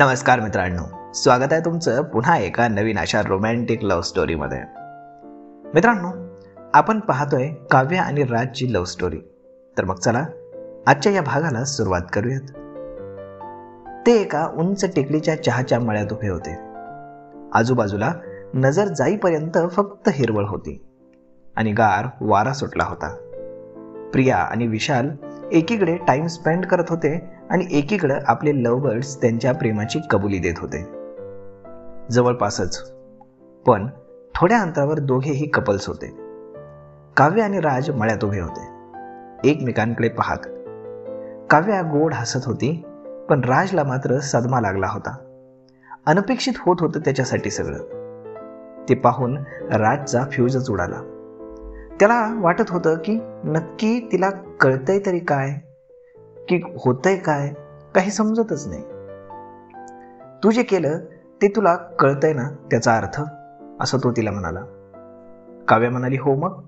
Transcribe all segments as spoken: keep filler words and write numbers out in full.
नमस्कार मित्रांनो, स्वागत आहे तुमचं पुन्हा एका नवीन अशा रोमॅन्टिक लव्ह स्टोरीमध्ये। मित्रांनो, आपण पाहतोय काव्य आणि राजची लव्ह स्टोरी। तर मग चला आजच्या या भागाला सुरुवात करूयात। ते एका उंच टेकडीच्या चहाच्या मळ्यात उभे होते। आजूबाजूला नजर जाईपर्यंत फक्त हिरवळ होती आणि गार वारा सुटला होता। प्रिया आणि विशाल एकीकडे टाइम स्पेंड करत होते आणि एकीकडे आपले लव्हबर्ड्स त्यांच्या प्रेमाची कबुली देत होते। जवळपासच पण थोड्या अंतरावर दोघेही कपल्स होते। काव्य आणि राज मळ्यात उभे होते, एकमेकांकडे पाहत। काव्या गोड हसत होती, पण राजला मात्र सदमा लागला होता। अनपेक्षित होत होतं त्याच्यासाठी सगळं। ते पाहून राजचा फ्यूजच उडाला। त्याला वाटत होतं की नक्की तिला कळतंय तरी काय, की होतंय काय, काही समजतच नाही। तू जे केलं ते तुला कळतंय ना त्याचा अर्थ, असं तो तिला म्हणाला। काव्या म्हणाली, हो मग।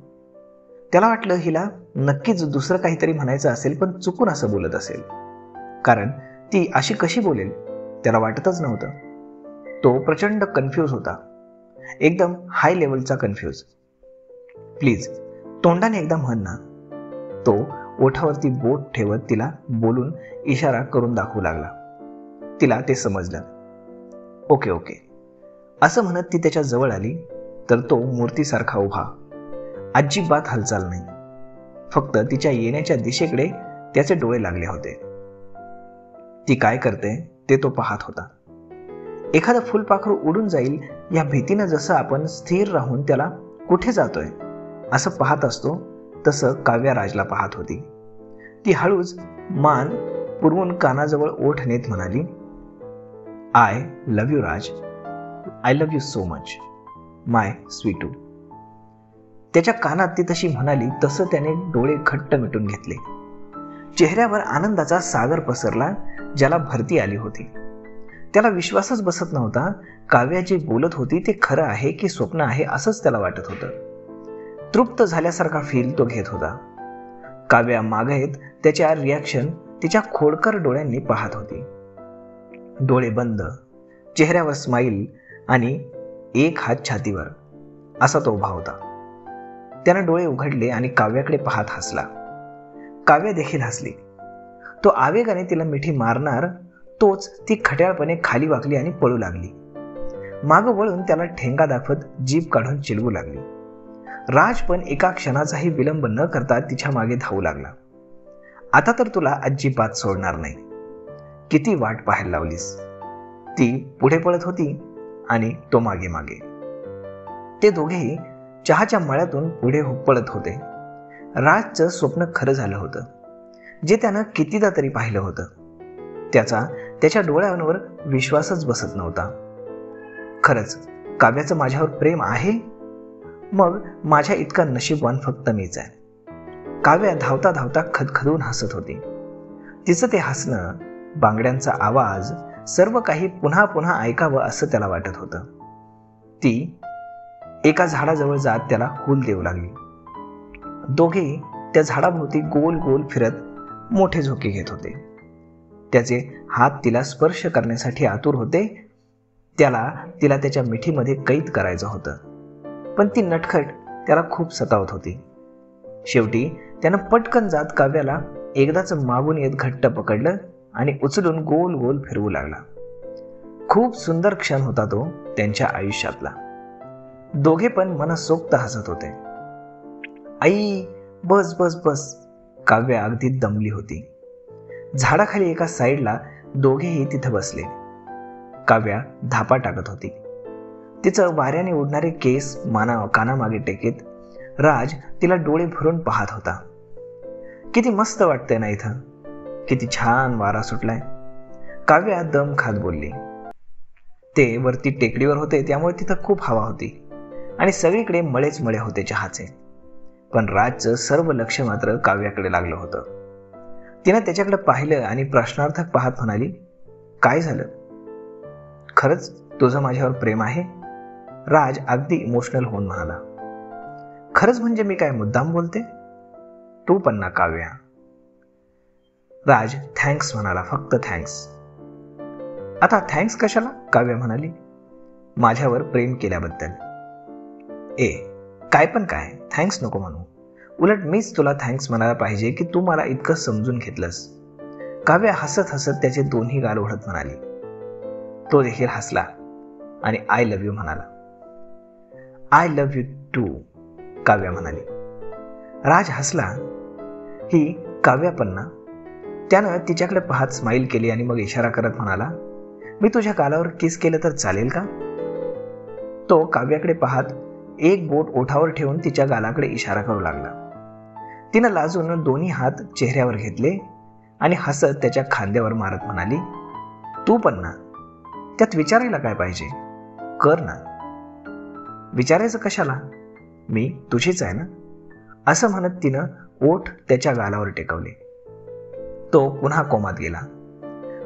त्याला वाटलं हिला नक्कीच दुसरं काहीतरी म्हणायचं असेल, पण चुकून असं बोलत असेल, कारण ती अशी कशी बोलेल त्याला वाटतच नव्हतं। तो प्रचंड कन्फ्यूज होता, एकदम हाय लेवलचा कन्फ्यूज। प्लीज तोंडाने एकदा म्हण ना, तो ओठावरती बोट ठेवत तिला बोलून इशारा करून दाखवू लागला। तिला ते समजलं। ओके ओके असं म्हणत ती त्याच्या जवळ आली, तर तो मूर्तीसारखा उभा, अजिबात हालचाल नाही। फक्त तिच्या येण्याच्या दिशेकडे त्याचे डोळे लागले होते। ती काय करते ते तो पाहत होता। एखादं फुलपाखरू उडून जाईल या भीतीनं जसं आपण स्थिर राहून त्याला कुठे जातोय असं पाहत असतो, तसं काव्या राजला पाहत होती। ती हळूच मान पुरवून कानाजवळ ओठ नेत म्हणाली, I love you Raj, I love you so much my स्वीटू। त्याच्या कानात ती तशी म्हणाली तसं त्याने डोळे घट्ट मिटून घेतले। चेहऱ्यावर आनंदाचा सागर पसरला ज्याला भरती आली होती। त्याला विश्वासच बसत नव्हता। काव्या जे बोलत होती ते खरं आहे की स्वप्न आहे असंच त्याला वाटत होतं। तृप्त झाल्यासारखा फील तो घेत होता। काव्या मागेत त्याच्या रिॲक्शन तिच्या खोडकर डोळ्यांनी पाहत होती। डोळे बंद, चेहऱ्यावर स्माईल आणि एक हात छातीवर असा तो उभा होता। त्यानं डोळे उघडले आणि काव्याकडे पाहत हसला। काव्या देखील हसली। तो आवेगाने तिला मिठी मारणार तोच ती खट्याळपणे खाली वाकली आणि पळू लागली। माग वळून त्याला ठेंगा दाखवत जीभ काढून चिलवू लागली। राज पण एका क्षणाचाही विलंब न करता तिच्या मागे धावू लागला। आता तर तुला अजिबात सोडणार नाही, किती वाट पाहायला लावलीस। ती पुढे पळत होती आणि तो मागे मागे। ते दोघेही चहाच्या मळ्यातून पुढे पळत होते। राजचं स्वप्न खरं झालं होतं, जे त्यानं कितीदा तरी पाहिलं होतं। त्याचा त्याच्या डोळ्यांवर विश्वासच बसत नव्हता। खरंच काव्याचं माझ्यावर प्रेम आहे? मग माझ्या इतका नशीबवान फक्त मीच आहे। काव्या धावता धावता खदखदून हसत होती। तिचं ते हसणं, बांगड्यांचा आवाज, सर्व काही पुन्हा पुन्हा ऐकावं असं त्याला वाटत होतं। ती एका झाडाजवळ जात त्याला हुल देऊ लागली। दोघे त्या झाडाभोवती गोल गोल फिरत मोठे झोके घेत होते। त्याचे हात तिला स्पर्श करण्यासाठी आतुर होते। त्याला तिला त्याच्या मिठीमध्ये कैद करायचं होतं, पण ती नटखट त्याला खूप सतावत होती। शेवटी त्यानं पटकन जात काव्याला एकदाच मागून येत घट्ट पकडलं आणि उचलून गोल गोल फिरवू लागला। खूप सुंदर क्षण होता तो त्यांच्या आयुष्यातला। दोघे पण मनसोक्त हसत होते। आई बस बस बस, काव्या अगदी दमली होती। झाडाखाली एका साईडला दोघेही तिथं बसले। काव्या धापा टाकत होती, तिचं वाऱ्याने उडणारे केस माना कानामागे टेकेत। राज तिला डोळे भरून पाहत होता। किती मस्त वाटतंय ना इथं, किती छान वारा सुटलाय, काव्या दम खात बोलली। ते वरती टेकडीवर होते, त्यामुळे तिथं खूप हवा होती आणि सगळीकडे मळेच मळे होते चहाचे। पण राजचं सर्व लक्ष मात्र काव्याकडे लागलं होतं। तिनं त्याच्याकडे पाहिलं आणि प्रश्नार्थक पाहत म्हणाली, काय झालं? खरंच तुझं माझ्यावर प्रेम आहे? राज अगदी इमोशनल होऊन म्हणाला, खरंच म्हणजे मी काय मुद्दाम बोलते? तू पण ना काव्या। राज थँक्स म्हणाला, फक्त थँक्स। आता थँक्स कशाला, काव्य म्हणाली माझ्यावर प्रेम केल्याबद्दल. ए काय पण काय, थँक्स नको म्हणू, उलट मीच तुला थँक्स म्हणायला पाहिजे की तू मला इतकं समजून घेतलंस. काव्य हसत हसत त्याचे दोन्ही गाल ओढत म्हणाली. तो देखील हसला आणि आय लव्ह यू म्हणाला. I love you too, Kavya म्हणाली. राज हसला. ही काव्या पण ना, त्यानं तिच्याकडे पाहत स्माईल केली आणि मग इशारा करत म्हणाला, मी तुझ्या गालावर किस केलं तर चालेल का? तो काव्याकडे पाहत एक बोट ओठावर ठेवून तिच्या गालाकडे इशारा करू लागला. तिनं लाजून दोन्ही हात चेहऱ्यावर घेतले आणि हसत त्याच्या खांद्यावर मारत म्हणाली, तू पण ना, त्यात विचारायला काय पाहिजे, कर ना. विचारायचं कशाला, मी तुझीच आहे ना, असं म्हणत तिनं ओठ त्याच्या गालावर टेकवले. तो पुन्हा कोमात गेला.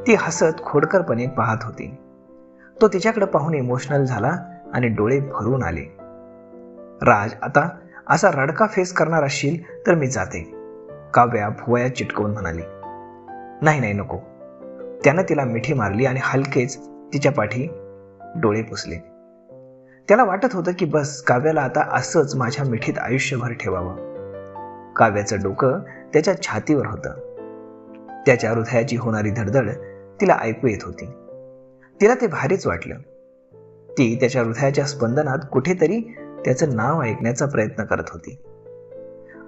ती हसत खोडकरपणे पाहत होती. तो तिच्याकडे पाहून इमोशनल झाला आणि डोळे भरून आले. राज, आता असा रडका फेस करणार असशील तर मी जाते, काव्या भुवया चिटकवून म्हणाली. नाही नाही नको, त्यानं तिला मिठी मारली आणि हलकेच तिच्या पाठी डोळे पुसले. त्याला वाटत होतं की बस, काव्याला आता असंच माझ्या मिठीत आयुष्यभर ठेवावं. काव्याचं डोकं त्याच्या छातीवर होतं. त्याच्या हृदयाची होणारी धडधड तिला ऐकू येत होती. तिला ते भारीच वाटलं. ती त्याच्या हृदयाच्या स्पंदनात कुठेतरी त्याचं नाव ऐकण्याचा प्रयत्न करत होती,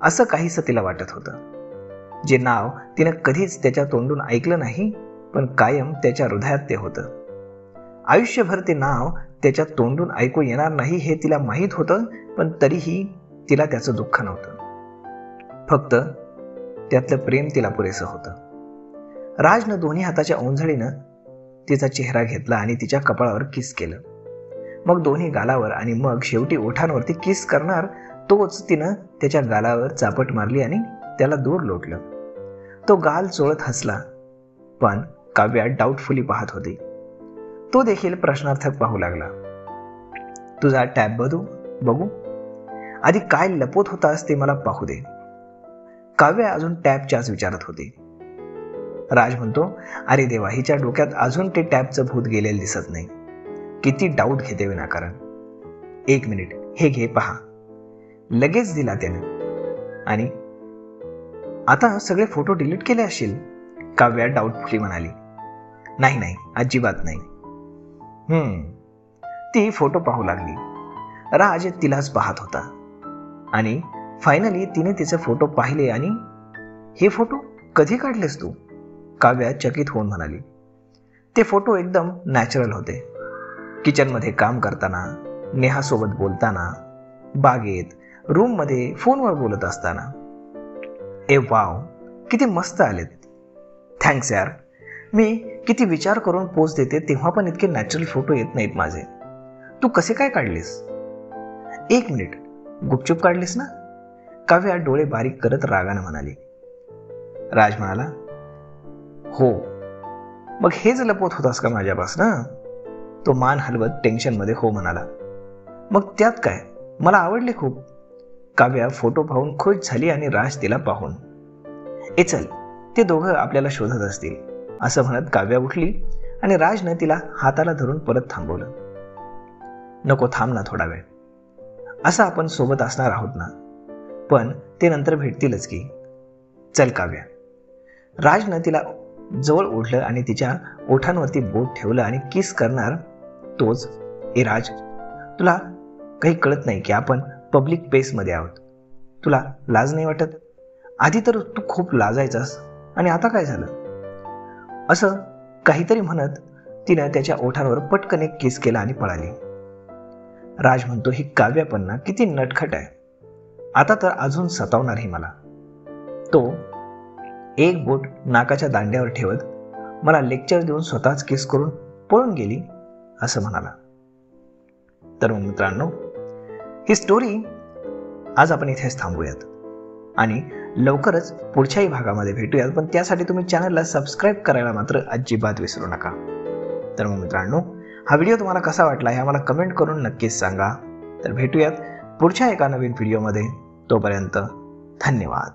असं काहीसं तिला वाटत होतं, जे नाव तिनं कधीच त्याच्या तोंडून ऐकलं नाही, पण कायम त्याच्या हृदयात ते होतं. आयुष्यभर ते नाव त्याच्या तोंडून ऐकू येणार नाही हे तिला माहीत होतं, पण तरीही तिला त्याचं दुःख नव्हतं, फक्त त्यातलं प्रेम तिला पुरेसं होतं. राजनं दोन्ही हाताच्या ओंझळीनं तिचा चेहरा घेतला आणि तिच्या कपाळावर किस केलं. मग दोन्ही गालावर आणि मग शेवटी ओठांवरती किस करणार तोच तिनं त्याच्या गालावर चापट मारली आणि त्याला दूर लोटलं. तो गाल चोळत हसला, पण काव्या डाऊटफुली पाहत होती. तो देखील प्रश्नार्थक पाहू लागला. तुझा टॅब बदू बघू, आधी काय लपवत होतास ते मला पाहू दे, काव्या अजून टॅबच्याच विचारत होती. राज म्हणतो, अरे देवा, हिच्या डोक्यात अजून ते टॅबचं भूत गेलेलं दिसत नाही, किती डाऊट घेते विनाकारण. एक मिनिट, हे घे पहा, लगेच दिला त्याने. आणि आता सगळे फोटो डिलीट केले असतील, काव्या डाऊटफुली म्हणाली. नाही नाही, अजिबात नाही. हम्म ती फोटो पाहू लागली. राज तिलाच पाहत होता आणि फायनली तिने तिचे फोटो पाहिले आणि, हे फोटो कधी काढलेस तू, काव्या चकित होऊन म्हणाली. ते फोटो एकदम नॅचरल होते. किचनमध्ये काम करताना, नेहासोबत बोलताना, बागेत, रूममध्ये फोनवर बोलत असताना. ए वाव, किती मस्त आलेत. थँक्स यार, मी किती विचार करून पोस्ट देते तेव्हा पण इतके नॅचरल फोटो येत नाहीत माझे. तू कसे काय काढलेस? एक मिनिट, गुपचूप काढलेस ना, काव्या डोळे बारीक करत रागानं म्हणाली. राज म्हणाला, हो, मग हेच लपवत होतास का माझ्यापासनं? तो मान हलवत टेन्शनमध्ये हो म्हणाला. मग त्यात काय, मला आवडले खूप, काव्या फोटो पाहून खुश झाली आणि राज तिला पाहून. ए चल, ते दोघं आपल्याला शोधत असतील, असं म्हणत काव्या उठली आणि राजनं तिला हाताला धरून परत थांबवलं. नको, थांब ना थोडा वेळ, असं आपण सोबत असणार आहोत ना, पण ते नंतर भेटतीलच की, चल काव्या. राजनं तिला जवळ ओढलं आणि तिच्या ओठांवरती बोट ठेवलं आणि किस करणार तोच. ए राज, तुला काही कळत नाही की आपण पब्लिक प्लेसमध्ये आहोत, तुला लाज नाही वाटत? आधी तर तू खूप लाजायचास आणि आता काय झालं? असं काहीतरी म्हणत तिनं त्याच्या ओठांवर पटकन एक किस केला आणि पळाली. राज म्हणतो, ही काव्या पण ना किती नटखट आहे, आता तर अजून सतावणार ही मला. तो एक बोट नाकाच्या दांड्यावर ठेवत मला लेक्चर देऊन स्वतःच किस करून पळून गेली, असं म्हणाला. तर मित्रांनो, ही स्टोरी आज आपण इथेच थांबूयात आणि लवकरच पुढच्याही भागामध्ये भेटूयात, पण त्यासाठी तुम्ही चॅनलला सबस्क्राईब करायला मात्र अजिबात विसरू नका. तर मग मित्रांनो, हा व्हिडिओ तुम्हाला कसा वाटला हे मला कमेंट करून नक्कीच सांगा. तर भेटूयात पुढच्या एका नवीन व्हिडिओमध्ये, तोपर्यंत धन्यवाद.